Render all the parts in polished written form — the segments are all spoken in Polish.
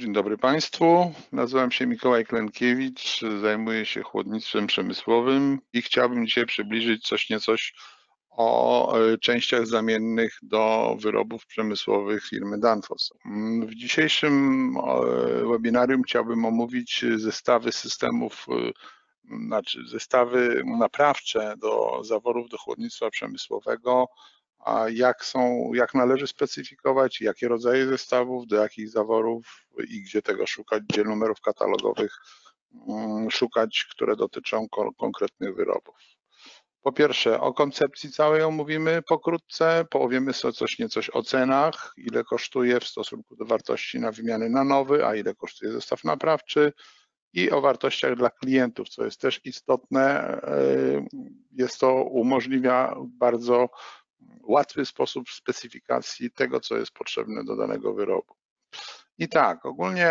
Dzień dobry Państwu, nazywam się Mikołaj Klenkiewicz, zajmuję się chłodnictwem przemysłowym i chciałbym dzisiaj przybliżyć coś niecoś o częściach zamiennych do wyrobów przemysłowych firmy Danfoss. W dzisiejszym webinarium chciałbym omówić zestawy systemów, znaczy zestawy naprawcze do zaworów do chłodnictwa przemysłowego, jak należy specyfikować, jakie rodzaje zestawów, do jakich zaworów i gdzie tego szukać, gdzie numerów katalogowych szukać, które dotyczą konkretnych wyrobów. Po pierwsze, o koncepcji całej omówimy pokrótce, powiemy sobie coś niecoś o cenach, ile kosztuje w stosunku do wartości na wymiany na nowy, a ile kosztuje zestaw naprawczy i o wartościach dla klientów, co jest też istotne. Jest to umożliwia bardzo łatwy sposób specyfikacji tego, co jest potrzebne do danego wyrobu. I tak, ogólnie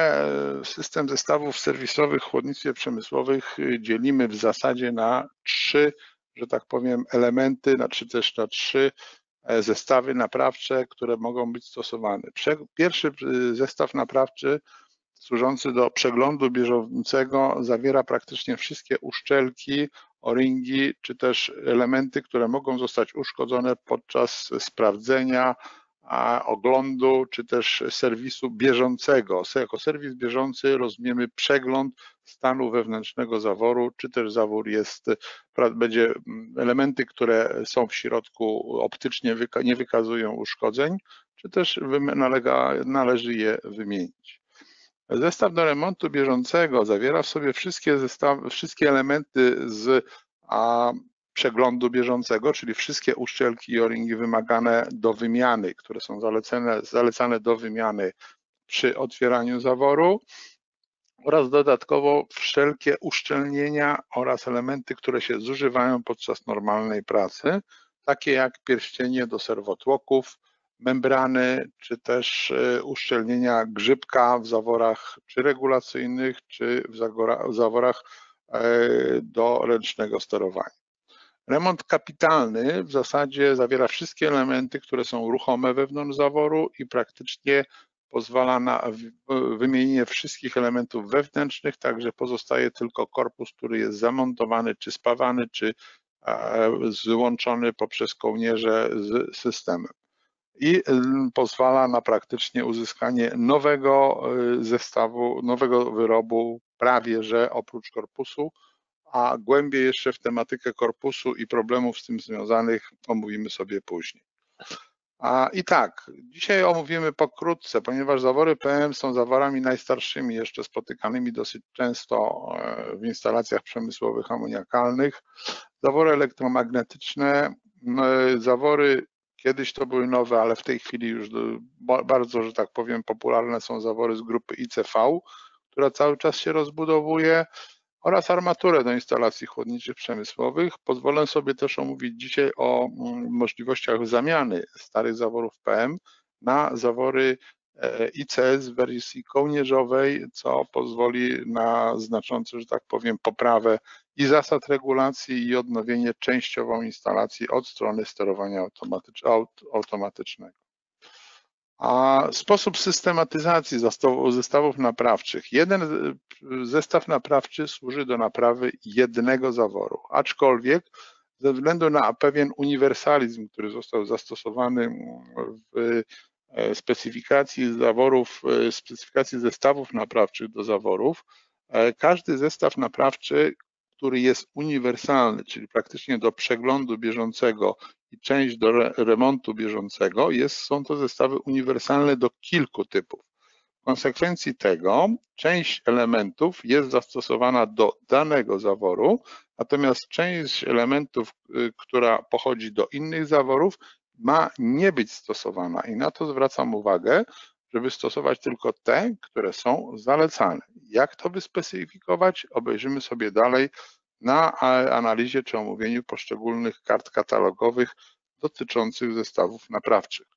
system zestawów serwisowych w chłodnictwie przemysłowych dzielimy w zasadzie na trzy, że tak powiem, elementy, na trzy zestawy naprawcze, które mogą być stosowane. Pierwszy zestaw naprawczy służący do przeglądu bieżącego zawiera praktycznie wszystkie uszczelki, o-ringi, czy też elementy, które mogą zostać uszkodzone podczas sprawdzenia, oglądu, czy też serwisu bieżącego. Jako serwis bieżący rozumiemy przegląd stanu wewnętrznego zaworu, czy też zawór będzie elementy, które są w środku optycznie nie wykazują uszkodzeń, czy też należy je wymienić. Zestaw do remontu bieżącego zawiera w sobie wszystkie elementy z przeglądu bieżącego, czyli wszystkie uszczelki i o-ringi wymagane do wymiany, które są zalecane do wymiany przy otwieraniu zaworu oraz dodatkowo wszelkie uszczelnienia oraz elementy, które się zużywają podczas normalnej pracy, takie jak pierścienie do serwotłoków, membrany, czy też uszczelnienia grzybka w zaworach czy regulacyjnych, czy w zaworach do ręcznego sterowania. Remont kapitalny w zasadzie zawiera wszystkie elementy, które są ruchome wewnątrz zaworu i praktycznie pozwala na wymienienie wszystkich elementów wewnętrznych, także pozostaje tylko korpus, który jest zamontowany, czy spawany, czy złączony poprzez kołnierze z systemem. I pozwala na praktycznie uzyskanie nowego zestawu, nowego wyrobu, prawie że oprócz korpusu, a głębiej jeszcze w tematykę korpusu i problemów z tym związanych omówimy sobie później. I tak, dzisiaj omówimy pokrótce, ponieważ zawory PM są zaworami najstarszymi, jeszcze spotykanymi dosyć często w instalacjach przemysłowych amoniakalnych. Zawory elektromagnetyczne, zawory kiedyś to były nowe, ale w tej chwili już bardzo, że tak powiem, popularne są zawory z grupy ICV, która cały czas się rozbudowuje, oraz armaturę do instalacji chłodniczych przemysłowych. Pozwolę sobie też omówić dzisiaj o możliwościach zamiany starych zaworów PM na zawory ICS w wersji kołnierzowej, co pozwoli na znaczącą, że tak powiem, poprawę i zasad regulacji i odnowienie częściową instalacji od strony sterowania automatycznego. Sposób systematyzacji zestawów naprawczych. Jeden zestaw naprawczy służy do naprawy jednego zaworu, aczkolwiek ze względu na pewien uniwersalizm, który został zastosowany w specyfikacji zestawów naprawczych do zaworów, każdy zestaw naprawczy, który jest uniwersalny, czyli praktycznie do przeglądu bieżącego i część do remontu bieżącego, są to zestawy uniwersalne do kilku typów. W konsekwencji tego część elementów jest zastosowana do danego zaworu, natomiast część elementów, która pochodzi do innych zaworów, ma nie być stosowana i na to zwracam uwagę, żeby stosować tylko te, które są zalecane. Jak to wyspecyfikować? Obejrzymy sobie dalej na analizie czy omówieniu poszczególnych kart katalogowych dotyczących zestawów naprawczych.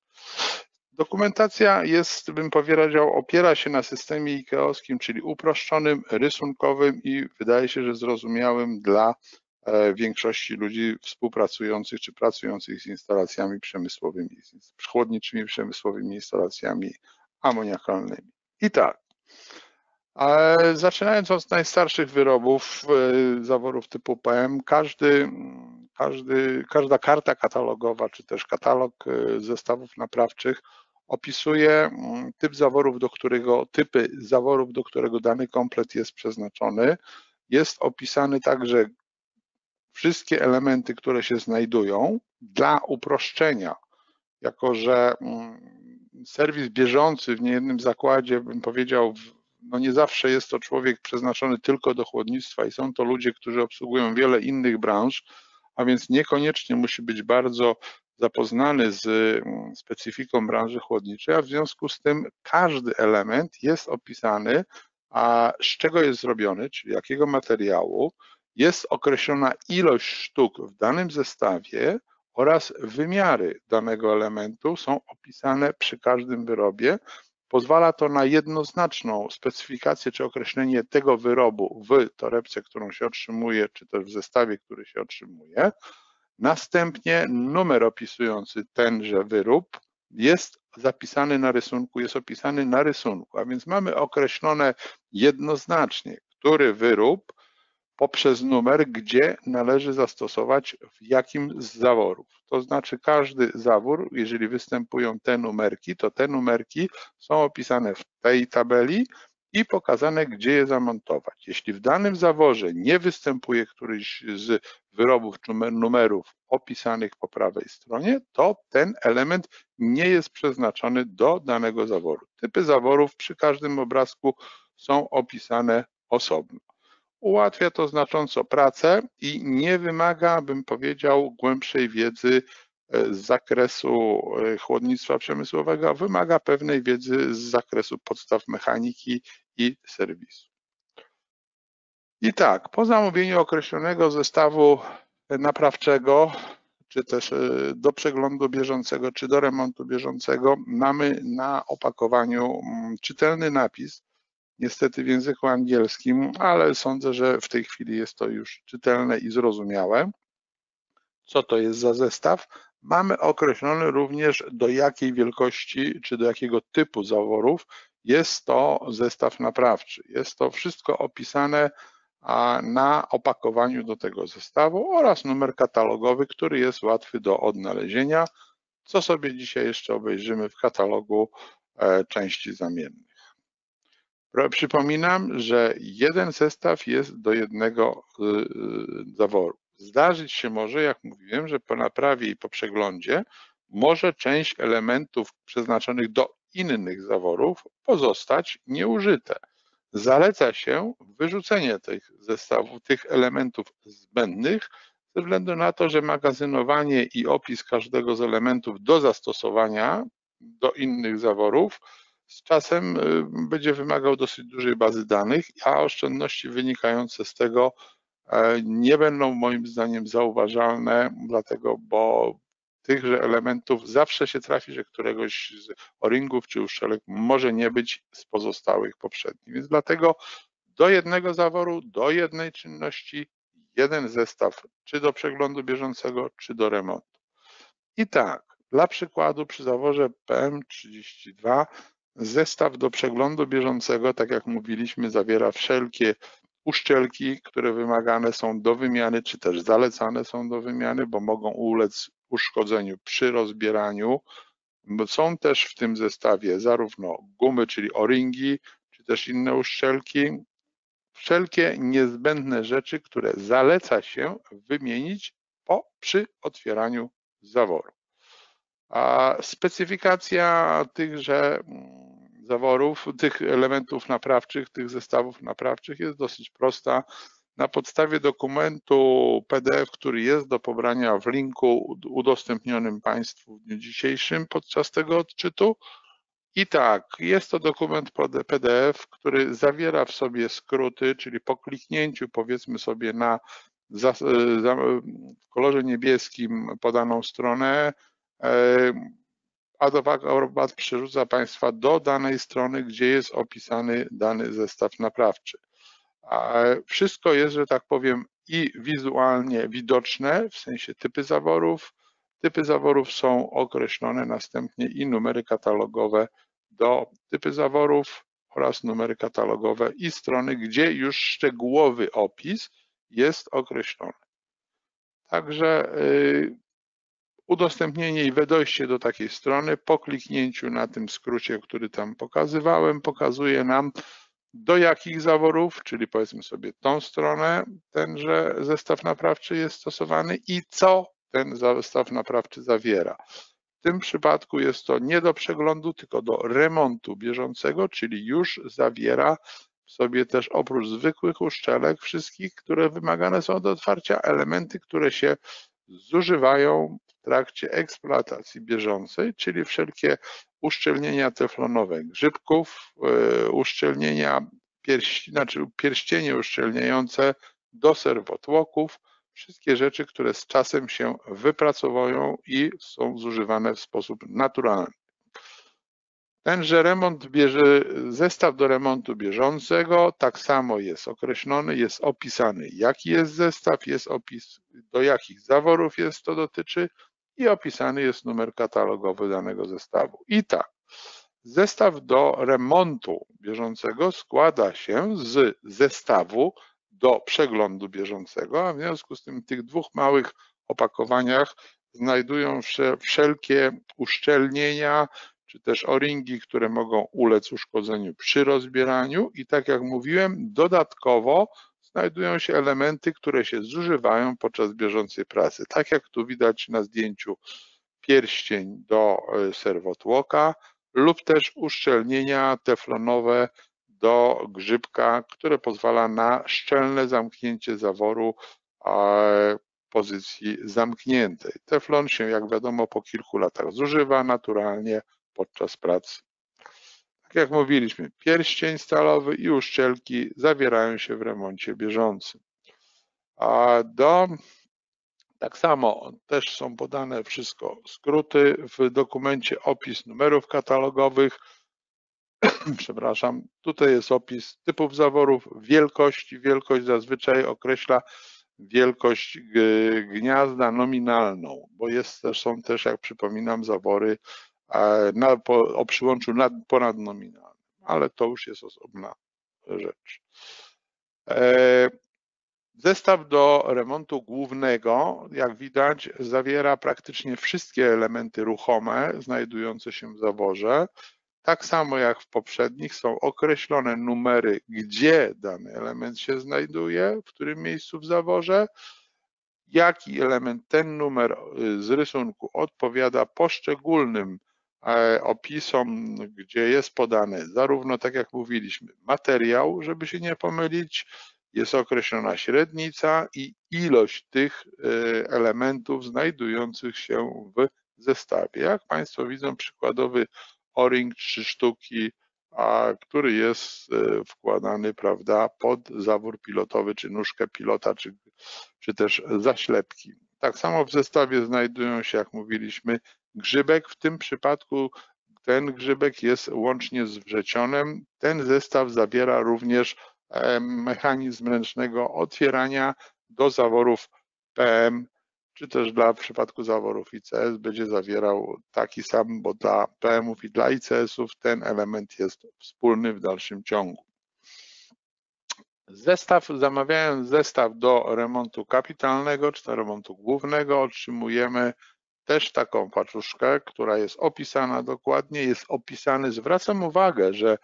Dokumentacja jest, bym powiedział, opiera się na systemie IKEA-owskim, czyli uproszczonym, rysunkowym i wydaje się, że zrozumiałym dla większości ludzi współpracujących czy pracujących z instalacjami przemysłowymi, z chłodniczymi przemysłowymi instalacjami amoniakalnymi. I tak, Zaczynając od najstarszych wyrobów, zaworów typu PM, każda karta katalogowa czy też katalog zestawów naprawczych opisuje typ zaworów, typy zaworów, do którego dany komplet jest przeznaczony. Jest opisany także wszystkie elementy, które się znajdują. Dla uproszczenia, jako że serwis bieżący w niejednym zakładzie, bym powiedział, no nie zawsze jest to człowiek przeznaczony tylko do chłodnictwa i są to ludzie, którzy obsługują wiele innych branż, a więc niekoniecznie musi być bardzo zapoznany z specyfiką branży chłodniczej, a w związku z tym każdy element jest opisany, a z czego jest zrobiony, czyli jakiego materiału, jest określona ilość sztuk w danym zestawie oraz wymiary danego elementu są opisane przy każdym wyrobie. Pozwala to na jednoznaczną specyfikację czy określenie tego wyrobu w torebce, którą się otrzymuje, czy też w zestawie, który się otrzymuje. Następnie numer opisujący tenże wyrób jest zapisany na rysunku, a więc mamy określone jednoznacznie, który wyrób poprzez numer, gdzie należy zastosować w jakim z zaworów. To znaczy każdy zawór, jeżeli występują te numerki, to te numerki są opisane w tej tabeli i pokazane, gdzie je zamontować. Jeśli w danym zaworze nie występuje któryś z wyrobów czy numerów opisanych po prawej stronie, to ten element nie jest przeznaczony do danego zaworu. Typy zaworów przy każdym obrazku są opisane osobno. Ułatwia to znacząco pracę i nie wymaga, bym powiedział, głębszej wiedzy z zakresu chłodnictwa przemysłowego, wymaga pewnej wiedzy z zakresu podstaw mechaniki i serwisu. I tak, po zamówieniu określonego zestawu naprawczego, czy też do przeglądu bieżącego, czy do remontu bieżącego, mamy na opakowaniu czytelny napis, niestety w języku angielskim, ale sądzę, że w tej chwili jest to już czytelne i zrozumiałe. Co to jest za zestaw? Mamy określony również, do jakiej wielkości czy do jakiego typu zaworów jest to zestaw naprawczy. Jest to wszystko opisane na opakowaniu do tego zestawu oraz numer katalogowy, który jest łatwy do odnalezienia, co sobie dzisiaj jeszcze obejrzymy w katalogu części zamiennych. Przypominam, że jeden zestaw jest do jednego zaworu. Zdarzyć się może, jak mówiłem, że po naprawie i po przeglądzie może część elementów przeznaczonych do innych zaworów pozostać nieużyte. Zaleca się wyrzucenie tych zestawów, tych elementów zbędnych ze względu na to, że magazynowanie i opis każdego z elementów do zastosowania do innych zaworów z czasem będzie wymagał dosyć dużej bazy danych, a oszczędności wynikające z tego nie będą moim zdaniem zauważalne, dlatego, bo tychże elementów zawsze się trafi, że któregoś z o-ringów czy uszczelek może nie być z pozostałych poprzednich. Więc dlatego do jednego zaworu, do jednej czynności, jeden zestaw, czy do przeglądu bieżącego, czy do remontu. I tak, dla przykładu przy zaworze PM32 zestaw do przeglądu bieżącego, tak jak mówiliśmy, zawiera wszelkie uszczelki, które wymagane są do wymiany, czy też zalecane są do wymiany, bo mogą ulec uszkodzeniu przy rozbieraniu. Są też w tym zestawie zarówno gumy, czyli o-ringi, czy też inne uszczelki. Wszelkie niezbędne rzeczy, które zaleca się wymienić przy otwieraniu zaworu. A specyfikacja tychże zaworów, tych elementów naprawczych, tych zestawów naprawczych jest dosyć prosta. Na podstawie dokumentu PDF, który jest do pobrania w linku udostępnionym Państwu w dniu dzisiejszym podczas tego odczytu. I tak, jest to dokument PDF, który zawiera w sobie skróty, czyli po kliknięciu, powiedzmy sobie, na w kolorze niebieskim podaną stronę, AdoBat przerzuca Państwa do danej strony, gdzie jest opisany dany zestaw naprawczy. Wszystko jest, że tak powiem, i wizualnie widoczne, w sensie typy zaworów. Typy zaworów są określone następnie i numery katalogowe do typy zaworów, oraz numery katalogowe i strony, gdzie już szczegółowy opis jest określony. Także udostępnienie i wejście do takiej strony po kliknięciu na tym skrócie, który tam pokazywałem, pokazuje nam, do jakich zaworów, czyli powiedzmy sobie tą stronę, tenże zestaw naprawczy jest stosowany i co ten zestaw naprawczy zawiera. W tym przypadku jest to nie do przeglądu, tylko do remontu bieżącego, czyli już zawiera w sobie też oprócz zwykłych uszczelek wszystkich, które wymagane są do otwarcia, elementy, które się zużywają w trakcie eksploatacji bieżącej, czyli wszelkie uszczelnienia teflonowe grzybków, uszczelnienia pierścienie uszczelniające do serwotłoków, wszystkie rzeczy, które z czasem się wypracowują i są zużywane w sposób naturalny. Tenże remont zestaw do remontu bieżącego tak samo jest określony, jest opisany, jaki jest zestaw, jest opis, do jakich zaworów jest to dotyczy i opisany jest numer katalogowy danego zestawu. I tak, zestaw do remontu bieżącego składa się z zestawu do przeglądu bieżącego, a w związku z tym w tych dwóch małych opakowaniach znajdują się wszelkie uszczelnienia, czy też o-ringi, które mogą ulec uszkodzeniu przy rozbieraniu i tak jak mówiłem, dodatkowo znajdują się elementy, które się zużywają podczas bieżącej pracy. Tak jak tu widać na zdjęciu pierścień do serwotłoka lub też uszczelnienia teflonowe do grzybka, które pozwala na szczelne zamknięcie zaworu pozycji zamkniętej. Teflon się, jak wiadomo, po kilku latach zużywa naturalnie podczas pracy. Tak jak mówiliśmy, pierścień stalowy i uszczelki zawierają się w remoncie bieżącym. Tak samo też są podane wszystko skróty w dokumencie, opis numerów katalogowych. Przepraszam, tutaj jest opis typów zaworów, wielkości. Wielkość zazwyczaj określa wielkość gniazda nominalną, bo są też, jak przypominam, zawory o przyłączu ponadnominalnym, ale to już jest osobna rzecz. Zestaw do remontu głównego, jak widać, zawiera praktycznie wszystkie elementy ruchome znajdujące się w zaworze. Tak samo jak w poprzednich są określone numery, gdzie dany element się znajduje, w którym miejscu w zaworze, jaki element ten numer z rysunku odpowiada poszczególnym opisom, gdzie jest podany zarówno, tak jak mówiliśmy, materiał, żeby się nie pomylić, jest określona średnica i ilość tych elementów znajdujących się w zestawie. Jak Państwo widzą, przykładowy o-ring 3 sztuki, który jest wkładany, prawda, pod zawór pilotowy, czy nóżkę pilota, czy też zaślepki. Tak samo w zestawie znajdują się, jak mówiliśmy, grzybek. W tym przypadku ten grzybek jest łącznie z wrzecionem. Ten zestaw zawiera również mechanizm ręcznego otwierania do zaworów PM, czy też dla przypadku zaworów ICS będzie zawierał taki sam, bo dla PM-ów i dla ICS-ów ten element jest wspólny w dalszym ciągu. Zamawiając zestaw do remontu kapitalnego, czy do remontu głównego, otrzymujemy też taką paczuszkę, która jest opisana dokładnie, jest opisany, zwracam uwagę, że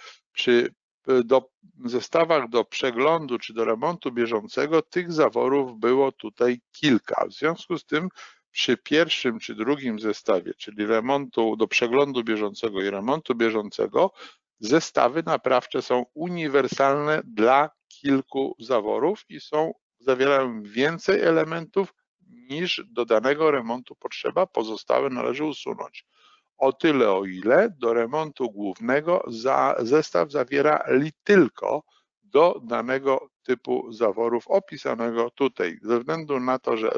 do zestawach do przeglądu czy do remontu bieżącego tych zaworów było tutaj kilka. W związku z tym przy pierwszym czy drugim zestawie, czyli remontu do przeglądu bieżącego i remontu bieżącego, zestawy naprawcze są uniwersalne dla kilku zaworów i zawierają więcej elementów niż do danego remontu potrzeba, pozostałe należy usunąć. O tyle, o ile do remontu głównego zestaw zawiera tylko do danego typu zaworów opisanego tutaj. Ze względu na to, że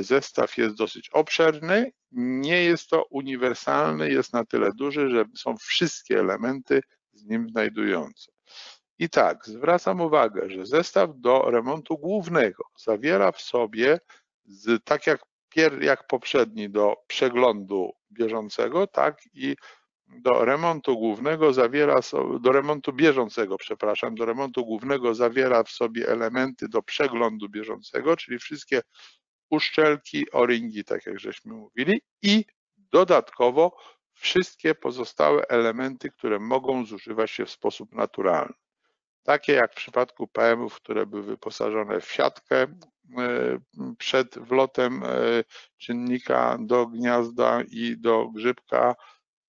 zestaw jest dosyć obszerny, nie jest to uniwersalny, jest na tyle duży, że są wszystkie elementy z nim znajdujące. I tak, zwracam uwagę, że zestaw do remontu głównego zawiera w sobie, tak jak poprzedni do przeglądu bieżącego, tak i do remontu głównego zawiera, do remontu bieżącego, przepraszam, do remontu głównego zawiera w sobie elementy do przeglądu bieżącego, czyli wszystkie uszczelki, o-ringi, tak jak żeśmy mówili, i dodatkowo wszystkie pozostałe elementy, które mogą zużywać się w sposób naturalny. Takie jak w przypadku PM-ów, które były wyposażone w siatkę przed wlotem czynnika do gniazda i do grzybka,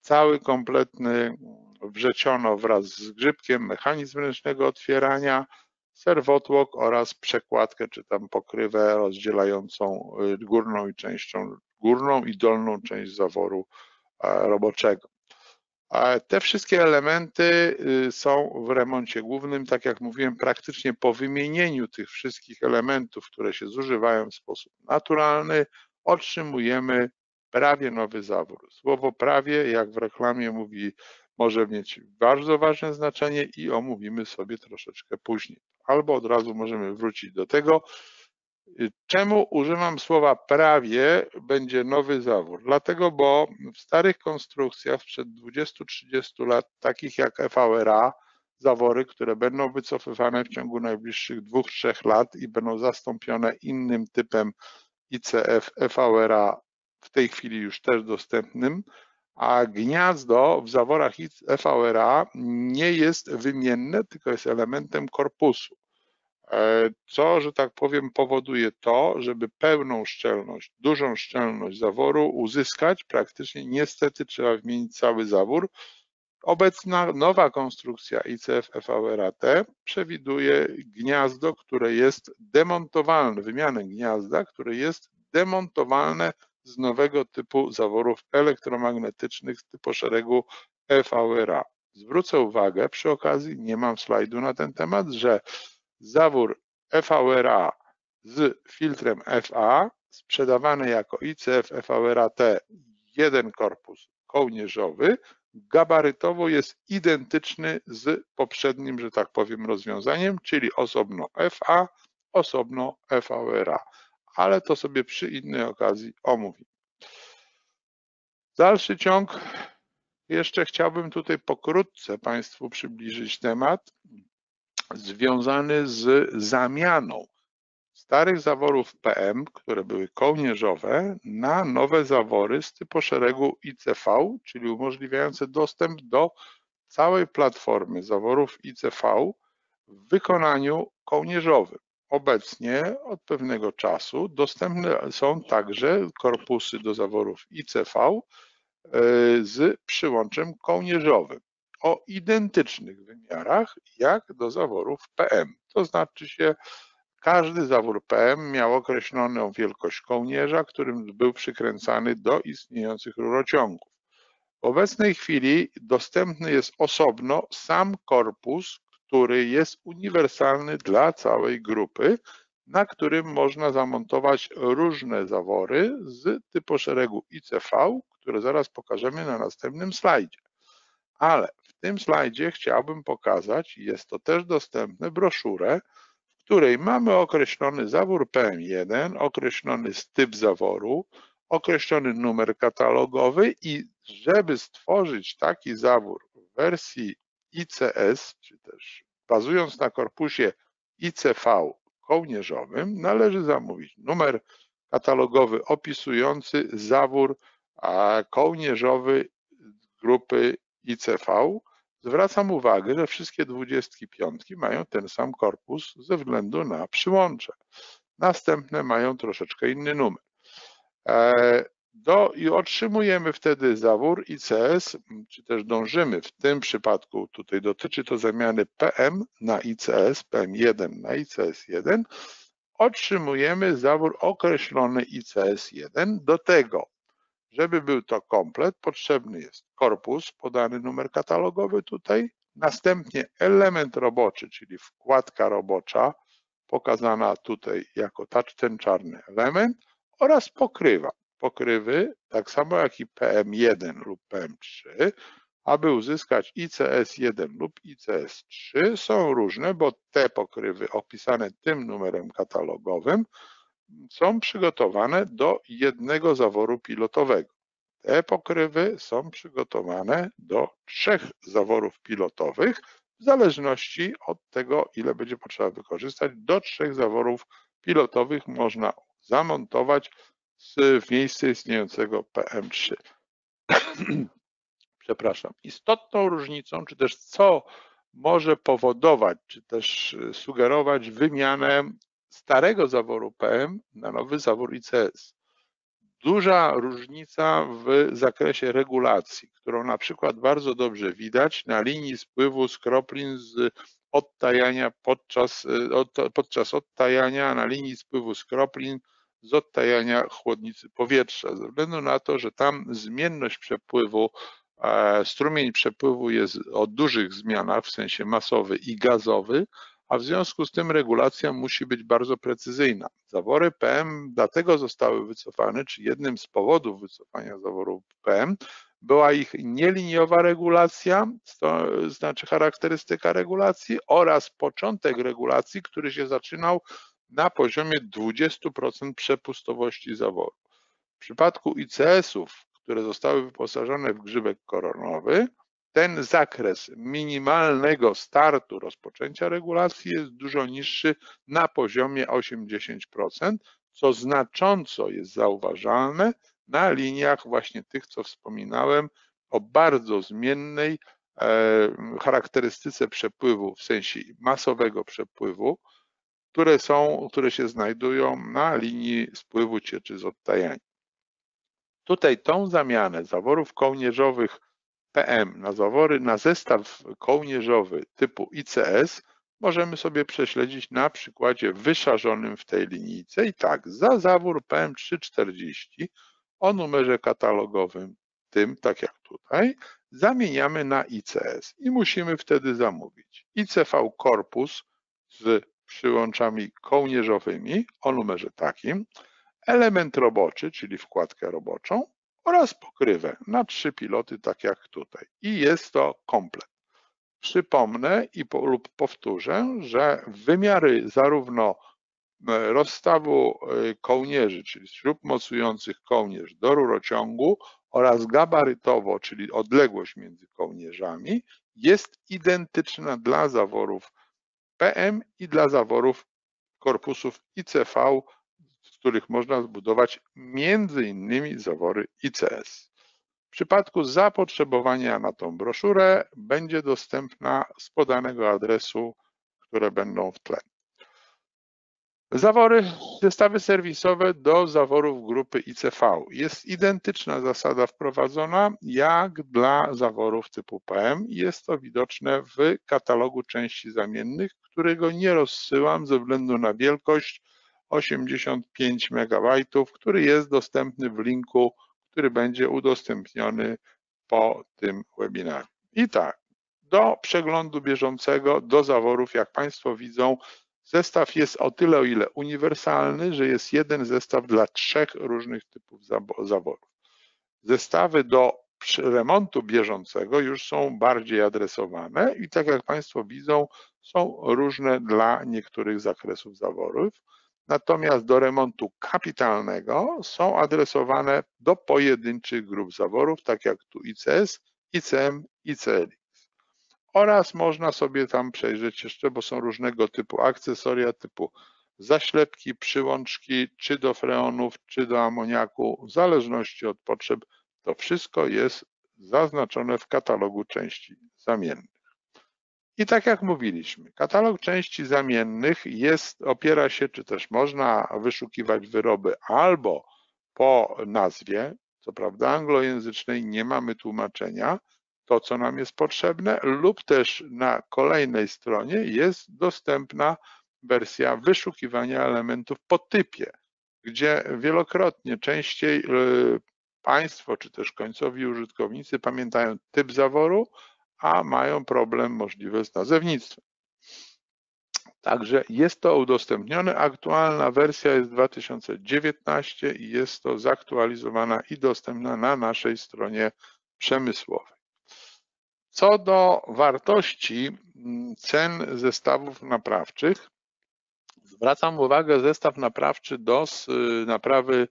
cały kompletny wrzeciono wraz z grzybkiem, mechanizm ręcznego otwierania, serwotłok oraz przekładkę czy tam pokrywę rozdzielającą górną i dolną część zaworu roboczego. Te wszystkie elementy są w remoncie głównym, tak jak mówiłem, praktycznie po wymienieniu tych wszystkich elementów, które się zużywają w sposób naturalny, otrzymujemy prawie nowy zawór. Słowo prawie, jak w reklamie mówi, może mieć bardzo ważne znaczenie i omówimy sobie troszeczkę później. Albo od razu możemy wrócić do tego, czemu używam słowa prawie będzie nowy zawór. Dlatego, bo w starych konstrukcjach sprzed 20-30 lat, takich jak EVRA, zawory, które będą wycofywane w ciągu najbliższych 2-3 lat i będą zastąpione innym typem ICF EVRA, w tej chwili już też dostępnym, a gniazdo w zaworach EVRA nie jest wymienne, tylko jest elementem korpusu, co, że tak powiem, powoduje to, żeby pełną szczelność, dużą szczelność zaworu uzyskać, praktycznie niestety trzeba wymienić cały zawór. Obecna nowa konstrukcja ICF EVRAT przewiduje gniazdo, które jest demontowalne, wymianę gniazda, które jest demontowalne z nowego typu zaworów elektromagnetycznych z typu szeregu EVRA. Zwrócę uwagę, przy okazji, nie mam slajdu na ten temat, że zawór EVRA z filtrem FA sprzedawany jako ICF EVRAT, jeden korpus kołnierzowy, gabarytowo jest identyczny z poprzednim, że tak powiem, rozwiązaniem, czyli osobno FA, osobno EVRA. Ale to sobie przy innej okazji omówimy. Dalszy ciąg. Jeszcze chciałbym tutaj pokrótce Państwu przybliżyć temat związany z zamianą starych zaworów PM, które były kołnierzowe, na nowe zawory z typu szeregu ICV, czyli umożliwiające dostęp do całej platformy zaworów ICV w wykonaniu kołnierzowym. Obecnie od pewnego czasu dostępne są także korpusy do zaworów ICV z przyłączem kołnierzowym o identycznych wymiarach jak do zaworów PM. To znaczy się, każdy zawór PM miał określoną wielkość kołnierza, którym był przykręcany do istniejących rurociągów. W obecnej chwili dostępny jest osobno sam korpus, który jest uniwersalny dla całej grupy, na którym można zamontować różne zawory z typu szeregu ICV, które zaraz pokażemy na następnym slajdzie. Ale w tym slajdzie chciałbym pokazać, jest to też dostępne, broszurę, w której mamy określony zawór PM1, określony typ zaworu, określony numer katalogowy i żeby stworzyć taki zawór w wersji ICS, czy też bazując na korpusie ICV kołnierzowym, należy zamówić numer katalogowy opisujący zawór kołnierzowy grupy ICV. Zwracam uwagę, że wszystkie 25 mają ten sam korpus ze względu na przyłącze. Następne mają troszeczkę inny numer. I otrzymujemy wtedy zawór ICS, czy też dążymy w tym przypadku, tutaj dotyczy to zamiany PM na ICS, PM1 na ICS1, otrzymujemy zawór określony ICS1. Do tego, żeby był to komplet, potrzebny jest korpus, podany numer katalogowy tutaj, następnie element roboczy, czyli wkładka robocza, pokazana tutaj jako ten czarny element, oraz pokrywa. Pokrywy, tak samo jak i PM1 lub PM3, aby uzyskać ICS1 lub ICS3 są różne, bo te pokrywy opisane tym numerem katalogowym są przygotowane do jednego zaworu pilotowego. Te pokrywy są przygotowane do 3 zaworów pilotowych, w zależności od tego, ile będzie potrzeba wykorzystać. Do 3 zaworów pilotowych można zamontować w miejsce istniejącego PM3. Przepraszam. Istotną różnicą, czy też co może powodować, czy też sugerować wymianę starego zaworu PM na nowy zawór ICS. Duża różnica w zakresie regulacji, którą na przykład bardzo dobrze widać na linii spływu skroplin z odtajania podczas odtajania, na linii spływu skroplin z odtajania chłodnicy powietrza. Ze względu na to, że tam zmienność przepływu, strumień przepływu jest o dużych zmianach w sensie masowy i gazowy, a w związku z tym regulacja musi być bardzo precyzyjna. Zawory PM dlatego zostały wycofane, czy jednym z powodów wycofania zaworów PM była ich nieliniowa regulacja, to znaczy charakterystyka regulacji oraz początek regulacji, który się zaczynał na poziomie 20% przepustowości zaworu. W przypadku ICS-ów, które zostały wyposażone w grzybek koronowy, ten zakres minimalnego startu rozpoczęcia regulacji jest dużo niższy, na poziomie 80%, co znacząco jest zauważalne na liniach właśnie tych, co wspominałem, o bardzo zmiennej charakterystyce przepływu, w sensie masowego przepływu, które się znajdują na linii spływu cieczy z odtajania. Tutaj tą zamianę zaworów kołnierzowych PM na zestaw kołnierzowy typu ICS możemy sobie prześledzić na przykładzie wyszarzonym w tej linijce. I tak, za zawór PM340 o numerze katalogowym tym, tak jak tutaj, zamieniamy na ICS i musimy wtedy zamówić ICV korpus z przyłączami kołnierzowymi o numerze takim, element roboczy, czyli wkładkę roboczą, oraz pokrywę na 3 piloty, tak jak tutaj. I jest to komplet. Przypomnę lub powtórzę, że wymiary zarówno rozstawu kołnierzy, czyli śrub mocujących kołnierz do rurociągu, oraz gabarytowo, czyli odległość między kołnierzami, jest identyczna dla zaworów PM i dla zaworów korpusów ICV, z których można zbudować m.in. zawory ICS. W przypadku zapotrzebowania na tą broszurę będzie dostępna z podanego adresu, które będą w tle. Zestawy serwisowe do zaworów grupy ICV. Jest identyczna zasada wprowadzona jak dla zaworów typu PM. Jest to widoczne w katalogu części zamiennych, którego nie rozsyłam ze względu na wielkość 85 MB, który jest dostępny w linku, który będzie udostępniony po tym webinarze. I tak, do przeglądu bieżącego, do zaworów, jak Państwo widzą, zestaw jest o tyle, o ile uniwersalny, że jest jeden zestaw dla 3 różnych typów zaworów. Zestawy do remontu bieżącego już są bardziej adresowane i tak jak Państwo widzą, są różne dla niektórych zakresów zaworów. Natomiast do remontu kapitalnego są adresowane do pojedynczych grup zaworów, tak jak tu ICS, ICM, ICLX. Oraz można sobie tam przejrzeć jeszcze, bo są różnego typu akcesoria, typu zaślepki, przyłączki, czy do freonów, czy do amoniaku, w zależności od potrzeb. To wszystko jest zaznaczone w katalogu części zamiennych. I tak jak mówiliśmy, katalog części zamiennych opiera się, czy też można wyszukiwać wyroby albo po nazwie, co prawda anglojęzycznej, nie mamy tłumaczenia, to co nam jest potrzebne, lub też na kolejnej stronie jest dostępna wersja wyszukiwania elementów po typie, gdzie wielokrotnie częściej Państwo, czy też końcowi użytkownicy pamiętają typ zaworu, a mają problem możliwy z nazewnictwem. Także jest to udostępnione. Aktualna wersja jest 2019 i jest to zaktualizowana i dostępna na naszej stronie przemysłowej. Co do wartości cen zestawów naprawczych, zwracam uwagę, zestaw naprawczy do naprawy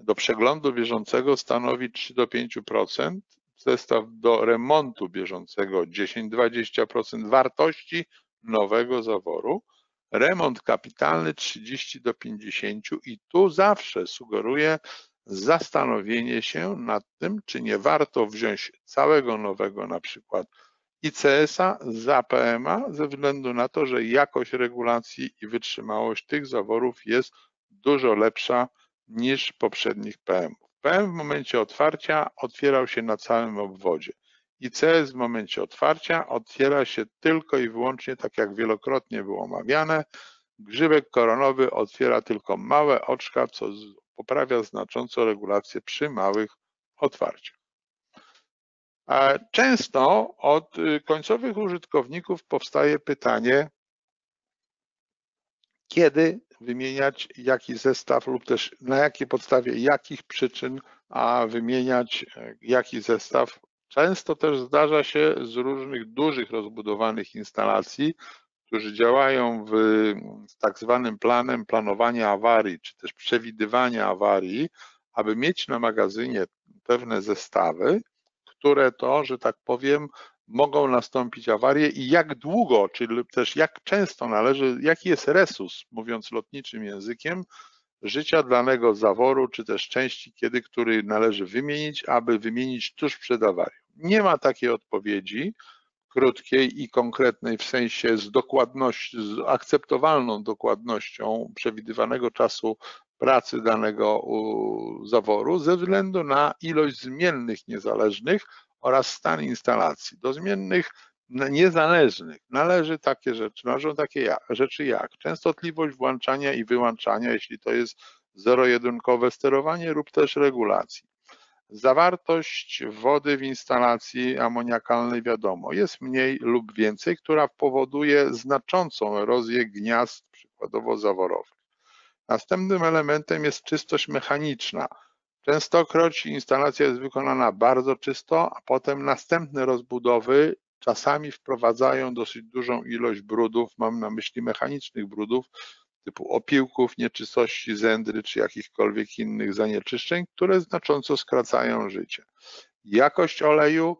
do przeglądu bieżącego stanowi 3–5%, zestaw do remontu bieżącego 10–20% wartości nowego zaworu, remont kapitalny 30–50% i tu zawsze sugeruję zastanowienie się nad tym, czy nie warto wziąć całego nowego na przykład ICS-a z APM-a ze względu na to, że jakość regulacji i wytrzymałość tych zaworów jest dużo lepsza niż poprzednich PM-ów. PM w momencie otwarcia otwierał się na całym obwodzie. ICS w momencie otwarcia otwiera się tylko i wyłącznie, tak jak wielokrotnie było omawiane, grzybek koronowy otwiera tylko małe oczka, co poprawia znacząco regulację przy małych otwarciach. Często od końcowych użytkowników powstaje pytanie, kiedy wymieniać jaki zestaw lub też na jakiej podstawie jakich przyczyn wymieniać jaki zestaw. Często też zdarza się z różnych dużych rozbudowanych instalacji, którzy działają z tak zwanym planowania awarii, czy też przewidywania awarii, aby mieć na magazynie pewne zestawy, które to, że tak powiem, mogą nastąpić awarie i jak długo, czy też jak często należy, jaki jest resus, mówiąc lotniczym językiem, życia danego zaworu, czy też części, który należy wymienić, aby wymienić tuż przed awarią. Nie ma takiej odpowiedzi krótkiej i konkretnej w sensie z dokładnością, z akceptowalną dokładnością przewidywanego czasu pracy danego zaworu ze względu na ilość zmiennych niezależnych oraz stan instalacji. Do zmiennych niezależnych należą takie rzeczy jak częstotliwość włączania i wyłączania, jeśli to jest zero-jedynkowe sterowanie lub też regulacji. Zawartość wody w instalacji amoniakalnej wiadomo, jest mniej lub więcej, która powoduje znaczącą erozję gniazd przykładowo zaworowych. Następnym elementem jest czystość mechaniczna. Częstokroć instalacja jest wykonana bardzo czysto, a potem następne rozbudowy czasami wprowadzają dosyć dużą ilość brudów, mam na myśli mechanicznych brudów, typu opiłków, nieczystości, zędry czy jakichkolwiek innych zanieczyszczeń, które znacząco skracają życie. Jakość oleju,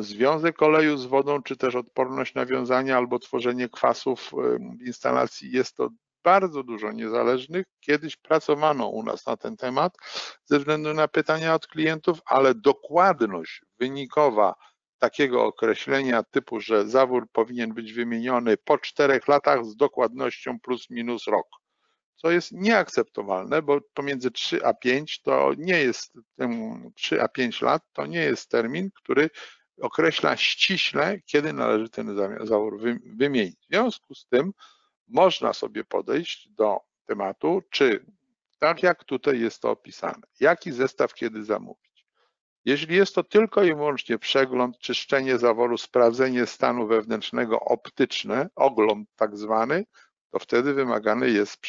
związek oleju z wodą czy też odporność nawiązania albo tworzenie kwasów w instalacji jest to bardzo dużo niezależnych. Kiedyś pracowano u nas na ten temat ze względu na pytania od klientów, ale dokładność wynikowa takiego określenia typu, że zawór powinien być wymieniony po 4 latach z dokładnością plus minus rok, co jest nieakceptowalne, bo pomiędzy 3 a 5 to nie jest 3 a 5 lat to nie jest termin, który określa ściśle, kiedy należy ten zawór wymienić. W związku z tym można sobie podejść do tematu, czy tak jak tutaj jest to opisane, jaki zestaw kiedy zamówić. Jeśli jest to tylko i wyłącznie przegląd, czyszczenie zaworu, sprawdzenie stanu wewnętrznego optyczne, ogląd tak zwany, to wtedy wymagany jest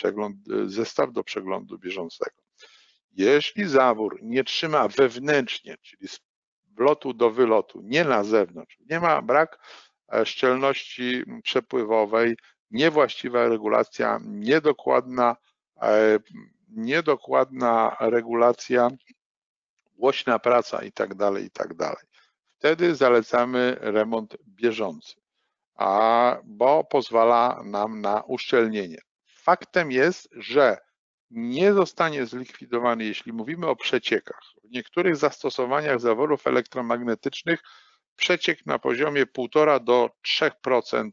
zestaw do przeglądu bieżącego. Jeśli zawór nie trzyma wewnętrznie, czyli z wlotu do wylotu, nie na zewnątrz, brak szczelności przepływowej, niewłaściwa regulacja, niedokładna regulacja, głośna praca itd., itd. Wtedy zalecamy remont bieżący, bo pozwala nam na uszczelnienie. Faktem jest, że nie zostanie zlikwidowany, jeśli mówimy o przeciekach. W niektórych zastosowaniach zaworów elektromagnetycznych przeciek na poziomie 1,5 do 3%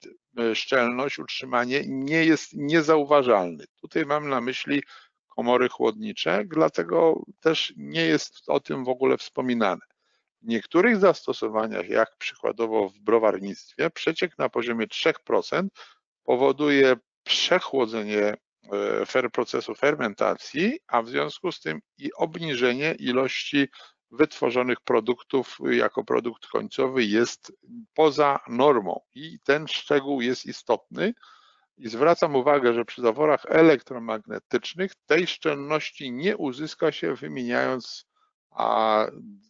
szczelność, utrzymanie nie jest niezauważalny. Tutaj mam na myśli komory chłodnicze, dlatego też nie jest o tym w ogóle wspominane. W niektórych zastosowaniach, jak przykładowo w browarnictwie, przeciek na poziomie 3% powoduje przechłodzenie procesu fermentacji, a w związku z tym i obniżenie ilości wytworzonych produktów jako produkt końcowy jest poza normą i ten szczegół jest istotny i zwracam uwagę, że przy zaworach elektromagnetycznych tej szczelności nie uzyska się wymieniając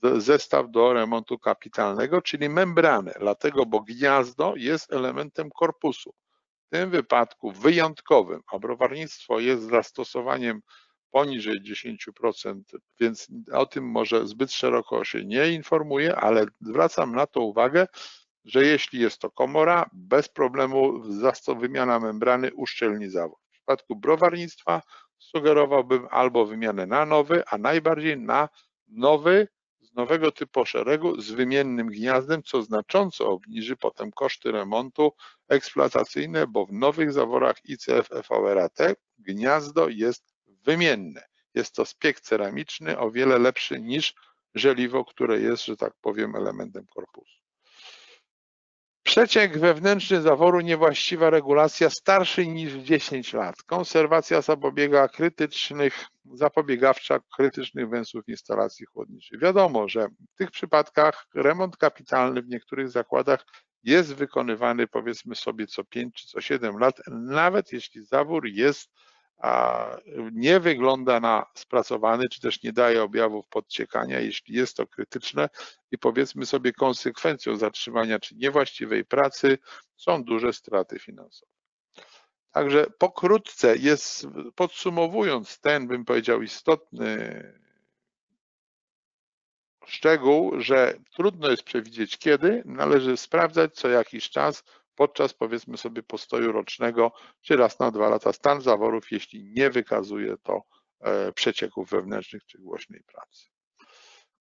zestaw do remontu kapitalnego, czyli membranę, dlatego, bo gniazdo jest elementem korpusu. W tym wypadku wyjątkowym, a browarnictwo jest zastosowaniem poniżej 10%, więc o tym może zbyt szeroko się nie informuje, ale zwracam na to uwagę, że jeśli jest to komora, bez problemu wymiana membrany uszczelni zawór. W przypadku browarnictwa sugerowałbym albo wymianę na nowy, a najbardziej na nowy, z nowego typu szeregu, z wymiennym gniazdem, co znacząco obniży potem koszty remontu eksploatacyjne, bo w nowych zaworach ICF-FORAT gniazdo jest wymienne. Jest to spiek ceramiczny, o wiele lepszy niż żeliwo, które jest, że tak powiem, elementem korpusu. Przeciek wewnętrzny zaworu, niewłaściwa regulacja starszy niż 10 lat. Konserwacja zapobiegawcza krytycznych węzłów instalacji chłodniczych. Wiadomo, że w tych przypadkach remont kapitalny w niektórych zakładach jest wykonywany, powiedzmy sobie, co 5 czy co 7 lat, nawet jeśli zawór jest, nie wygląda na spracowany, czy też nie daje objawów podciekania, jeśli jest to krytyczne i powiedzmy sobie konsekwencją zatrzymania czy niewłaściwej pracy są duże straty finansowe. Także pokrótce jest, podsumowując ten, bym powiedział, istotny szczegół, że trudno jest przewidzieć kiedy, należy sprawdzać co jakiś czas, podczas powiedzmy sobie postoju rocznego, czy raz na 2 lata stan zaworów, jeśli nie wykazuje to przecieków wewnętrznych czy głośnej pracy.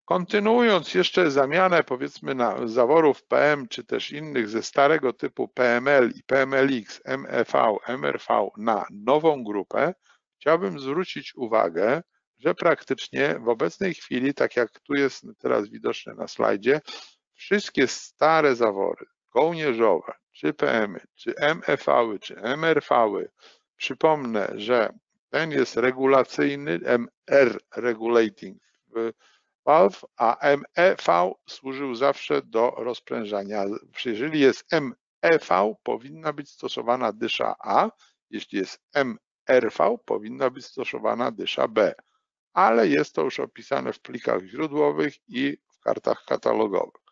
Kontynuując jeszcze zamianę powiedzmy na zaworów PM czy też innych ze starego typu PML i PMLX, MEV, MRV na nową grupę, chciałbym zwrócić uwagę, że praktycznie w obecnej chwili, tak jak tu jest teraz widoczne na slajdzie, wszystkie stare zawory kołnierzowe, czy PM, czy MEV, czy MRV. Przypomnę, że ten jest regulacyjny, MR Regulating Valve, a MEV służył zawsze do rozprężania. Jeżeli jest MEV, powinna być stosowana dysza A, jeśli jest MRV, powinna być stosowana dysza B, ale jest to już opisane w plikach źródłowych i w kartach katalogowych.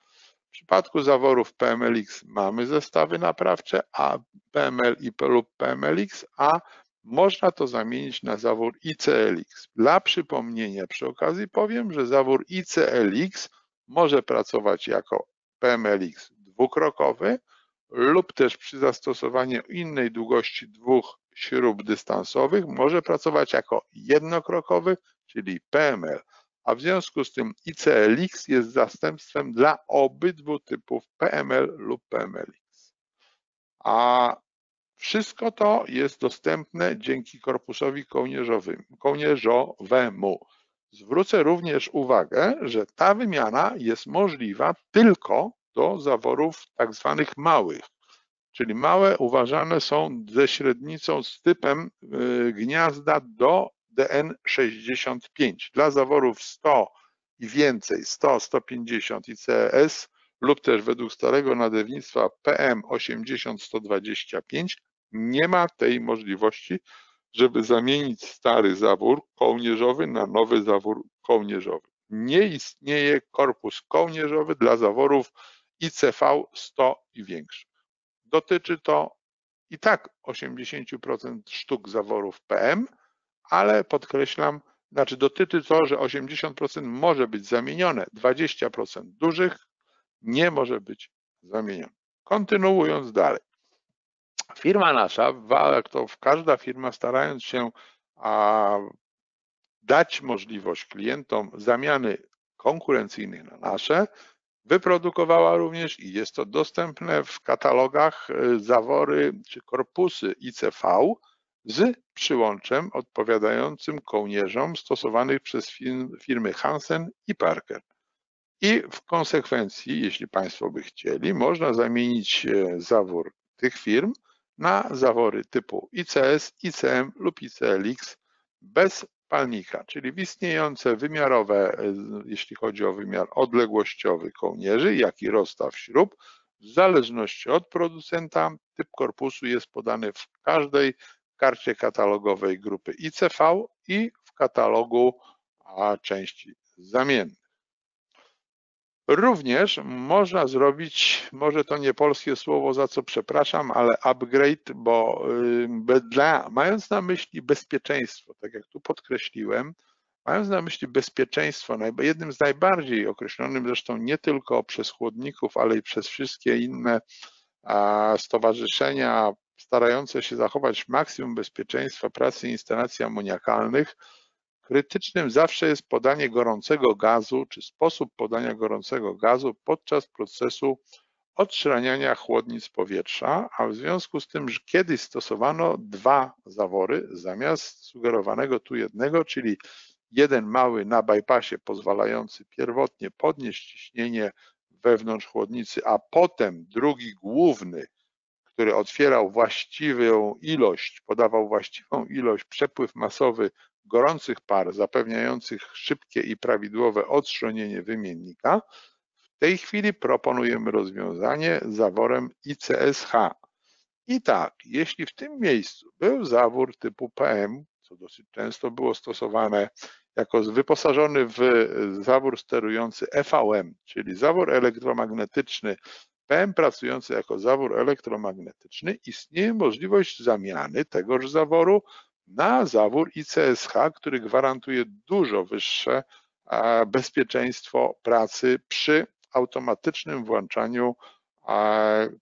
W przypadku zaworów PMLX mamy zestawy naprawcze, a PML i lub PMLX, a można to zamienić na zawór ICLX. Dla przypomnienia przy okazji powiem, że zawór ICLX może pracować jako PMLX dwukrokowy lub też przy zastosowaniu innej długości 2 śrub dystansowych może pracować jako jednokrokowy, czyli PML. A w związku z tym ICLX jest zastępstwem dla obydwu typów PML lub PMLX. A wszystko to jest dostępne dzięki korpusowi kołnierzowemu. Zwrócę również uwagę, że ta wymiana jest możliwa tylko do zaworów tak zwanych małych, czyli małe uważane są ze średnicą z typem gniazda do DN65. Dla zaworów 100 i więcej, 100, 150 ICS lub też według starego nadewnictwa PM80, 125 nie ma tej możliwości, żeby zamienić stary zawór kołnierzowy na nowy zawór kołnierzowy. Nie istnieje korpus kołnierzowy dla zaworów ICV 100 i większych. Dotyczy to i tak 80% sztuk zaworów PM, ale podkreślam, znaczy dotyczy to, że 80% może być zamienione, 20% dużych nie może być zamienione. Kontynuując dalej. Firma nasza, jak to każda firma, starając się dać możliwość klientom zamiany konkurencyjnych na nasze, wyprodukowała również, i jest to dostępne w katalogach, zawory czy korpusy ICV, z przyłączem odpowiadającym kołnierzom stosowanych przez firmy Hansen i Parker. I w konsekwencji, jeśli Państwo by chcieli, można zamienić zawór tych firm na zawory typu ICS, ICM lub ICLX bez palnika, czyli w istniejące wymiarowe, jeśli chodzi o wymiar odległościowy kołnierzy, jak i rozstaw śrub, w zależności od producenta, typ korpusu jest podany w każdej karcie katalogowej grupy ICV i w katalogu części zamiennych. Również można zrobić, może to nie polskie słowo, za co przepraszam, ale upgrade, bo mając na myśli bezpieczeństwo, tak jak tu podkreśliłem, mając na myśli bezpieczeństwo, jednym z najbardziej określonym zresztą nie tylko przez chłodników, ale i przez wszystkie inne stowarzyszenia starające się zachować maksimum bezpieczeństwa pracy instalacji amoniakalnych, krytycznym zawsze jest podanie gorącego gazu, czy sposób podania gorącego gazu podczas procesu odszraniania chłodnic powietrza, a w związku z tym, że kiedyś stosowano dwa zawory zamiast sugerowanego tu jednego, czyli jeden mały na bypassie pozwalający pierwotnie podnieść ciśnienie wewnątrz chłodnicy, a potem drugi główny, który otwierał właściwą ilość, podawał właściwą ilość, przepływ masowy gorących par zapewniających szybkie i prawidłowe odstronienie wymiennika. W tej chwili proponujemy rozwiązanie z zaworem ICSH. I tak, jeśli w tym miejscu był zawór typu PM, co dosyć często było stosowane, jako wyposażony w zawór sterujący EVM, czyli zawór elektromagnetyczny, PM pracujący jako zawór elektromagnetyczny, istnieje możliwość zamiany tegoż zaworu na zawór ICSH, który gwarantuje dużo wyższe bezpieczeństwo pracy przy automatycznym włączaniu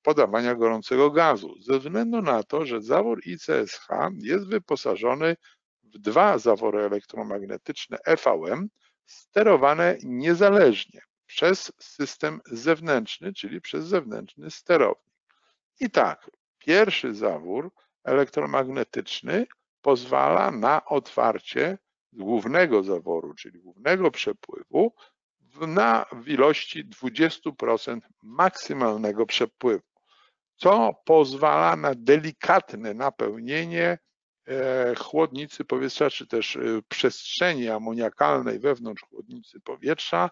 podawania gorącego gazu. Ze względu na to, że zawór ICSH jest wyposażony w dwa zawory elektromagnetyczne EVM sterowane niezależnie przez system zewnętrzny, czyli przez zewnętrzny sterownik. I tak, pierwszy zawór elektromagnetyczny pozwala na otwarcie głównego zaworu, czyli głównego przepływu na ilości 20% maksymalnego przepływu, co pozwala na delikatne napełnienie chłodnicy powietrza, czy też przestrzeni amoniakalnej wewnątrz chłodnicy powietrza,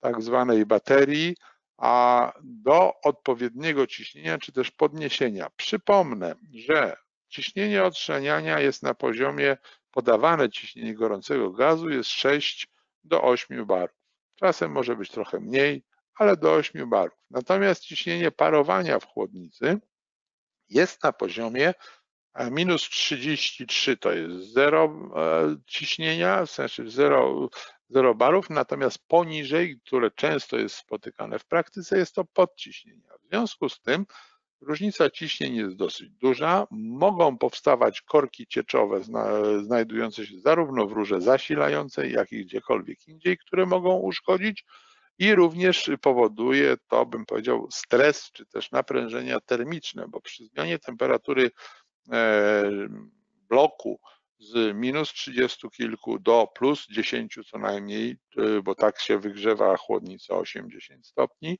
tak zwanej baterii, a do odpowiedniego ciśnienia, czy też podniesienia. Przypomnę, że ciśnienie odszraniania jest na poziomie, podawane ciśnienie gorącego gazu jest 6 do 8 barów. Czasem może być trochę mniej, ale do 8 barów. Natomiast ciśnienie parowania w chłodnicy jest na poziomie minus 33, to jest 0 ciśnienia, w sensie 0 barów, natomiast poniżej, które często jest spotykane w praktyce, jest to podciśnienie. W związku z tym różnica ciśnień jest dosyć duża, mogą powstawać korki cieczowe znajdujące się zarówno w rurze zasilającej, jak i gdziekolwiek indziej, które mogą uszkodzić i również powoduje to, bym powiedział, stres czy też naprężenia termiczne, bo przy zmianie temperatury bloku z minus 30 kilku do plus 10 co najmniej, bo tak się wygrzewa chłodnica 80 stopni,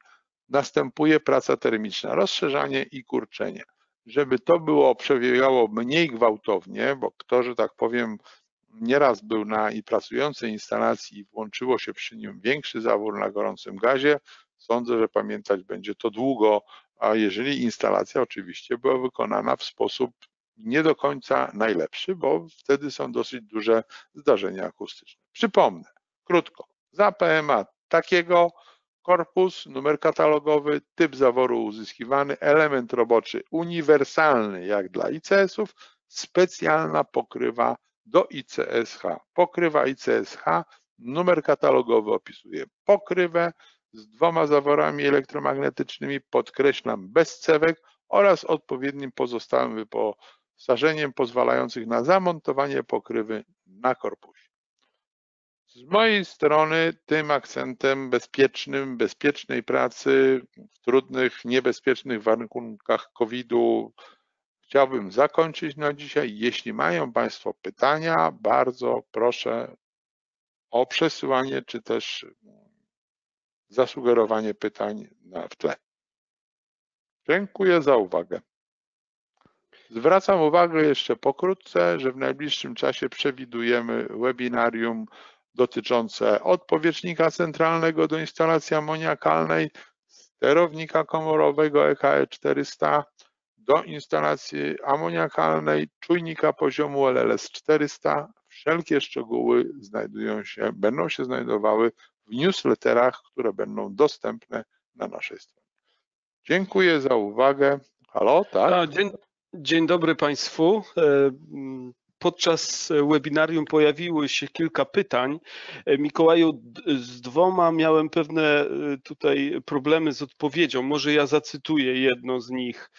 następuje praca termiczna, rozszerzanie i kurczenie. Żeby to było przebiegało mniej gwałtownie, bo kto, że tak powiem, nieraz był na pracującej instalacji i włączyło się przy nim większy zawór na gorącym gazie, sądzę, że pamiętać będzie to długo, a jeżeli instalacja oczywiście była wykonana w sposób nie do końca najlepszy, bo wtedy są dosyć duże zdarzenia akustyczne. Przypomnę, krótko, za PMA takiego, korpus, numer katalogowy, typ zaworu uzyskiwany, element roboczy uniwersalny jak dla ICS-ów, specjalna pokrywa do ICSH. Pokrywa ICSH, numer katalogowy opisuje pokrywę z dwoma zaworami elektromagnetycznymi, podkreślam, bez cewek oraz odpowiednim pozostałym wyposażeniem pozwalających na zamontowanie pokrywy na korpusie. Z mojej strony tym akcentem bezpiecznym, bezpiecznej pracy w trudnych, niebezpiecznych warunkach COVID-u chciałbym zakończyć na dzisiaj. Jeśli mają Państwo pytania, bardzo proszę o przesyłanie czy też zasugerowanie pytań w tle. Dziękuję za uwagę. Zwracam uwagę jeszcze pokrótce, że w najbliższym czasie przewidujemy webinarium dotyczące odpowietrznika centralnego do instalacji amoniakalnej, sterownika komorowego EKE400 do instalacji amoniakalnej, czujnika poziomu LLS400. Wszelkie szczegóły będą się znajdowały w newsletterach, które będą dostępne na naszej stronie. Dziękuję za uwagę. Halo, tak? Dzień dobry Państwu. Podczas webinarium pojawiło się kilka pytań. Mikołaju, z dwoma miałem pewne tutaj problemy z odpowiedzią. Może ja zacytuję jedno z nich.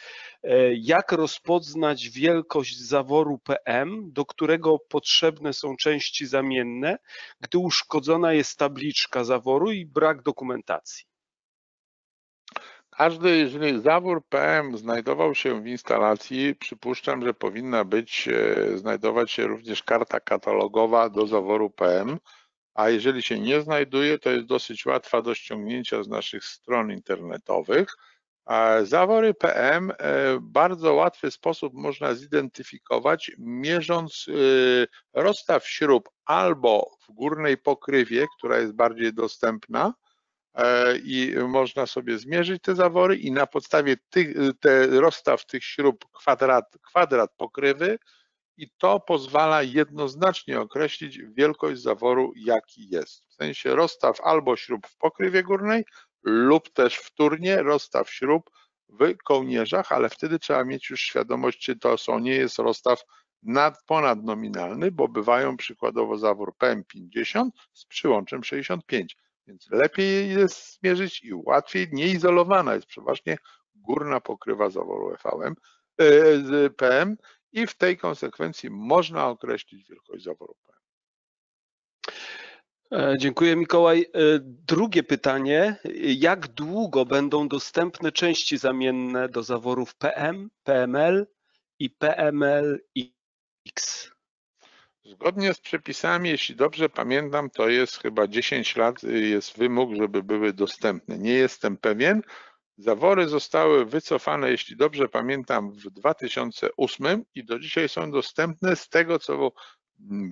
Jak rozpoznać wielkość zaworu PM, do którego potrzebne są części zamienne, gdy uszkodzona jest tabliczka zaworu i brak dokumentacji? Jeżeli zawór PM znajdował się w instalacji, przypuszczam, że powinna znajdować się również karta katalogowa do zaworu PM, a jeżeli się nie znajduje, to jest dosyć łatwa do ściągnięcia z naszych stron internetowych. Zawory PM w bardzo łatwy sposób można zidentyfikować, mierząc rozstaw śrub albo w górnej pokrywie, która jest bardziej dostępna, i można sobie zmierzyć te zawory i na podstawie rozstaw tych śrub kwadrat pokrywy, i to pozwala jednoznacznie określić wielkość zaworu, jaki jest. W sensie rozstaw albo śrub w pokrywie górnej lub też wtórnie rozstaw śrub w kołnierzach, ale wtedy trzeba mieć już świadomość, czy to nie jest rozstaw ponadnominalny, bo bywają przykładowo zawór PM50 z przyłączem 65. Więc lepiej jest zmierzyć i łatwiej, nieizolowana jest przeważnie górna pokrywa zaworu PM i w tej konsekwencji można określić wielkość zaworu PM. Dziękuję Mikołaj. Drugie pytanie. Jak długo będą dostępne części zamienne do zaworów PM, PML i PMLX? Zgodnie z przepisami, jeśli dobrze pamiętam, to jest chyba 10 lat, jest wymóg, żeby były dostępne. Nie jestem pewien. Zawory zostały wycofane, jeśli dobrze pamiętam, w 2008 i do dzisiaj są dostępne. Z tego, co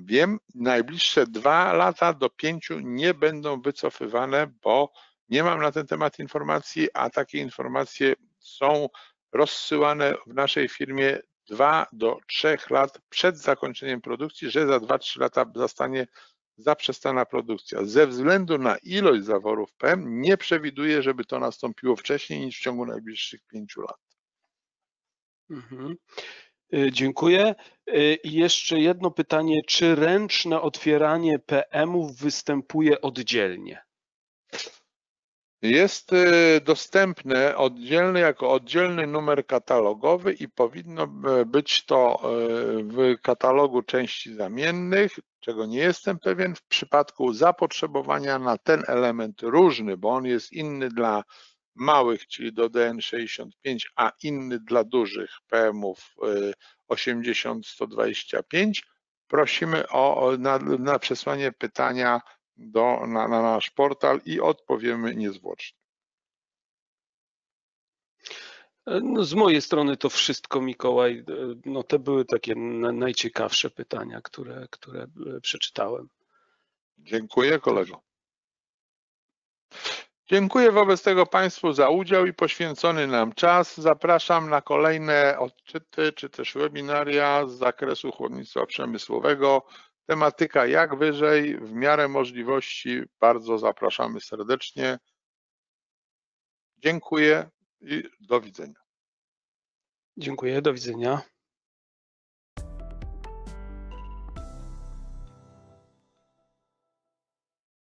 wiem, najbliższe 2 lata do 5 nie będą wycofywane, bo nie mam na ten temat informacji, a takie informacje są rozsyłane w naszej firmie 2 do 3 lat przed zakończeniem produkcji, że za 2-3 lata zostanie zaprzestana produkcja. Ze względu na ilość zaworów PM nie przewiduję, żeby to nastąpiło wcześniej niż w ciągu najbliższych 5 lat. Dziękuję. I jeszcze jedno pytanie. Czy ręczne otwieranie PM-ów występuje oddzielnie? Jest dostępne oddzielnie jako oddzielny numer katalogowy i powinno być to w katalogu części zamiennych, czego nie jestem pewien, w przypadku zapotrzebowania na ten element różny, bo on jest inny dla małych, czyli do DN65, a inny dla dużych PM-ów 80-125. Prosimy na przesłanie pytania na nasz portal i odpowiemy niezwłocznie. No z mojej strony to wszystko, Mikołaj. No te były takie najciekawsze pytania, które przeczytałem. Dziękuję kolego. Dziękuję wobec tego Państwu za udział i poświęcony nam czas. Zapraszam na kolejne odczyty czy też webinaria z zakresu chłodnictwa przemysłowego. Tematyka jak wyżej, w miarę możliwości. Bardzo zapraszamy serdecznie. Dziękuję i do widzenia. Dziękuję, do widzenia.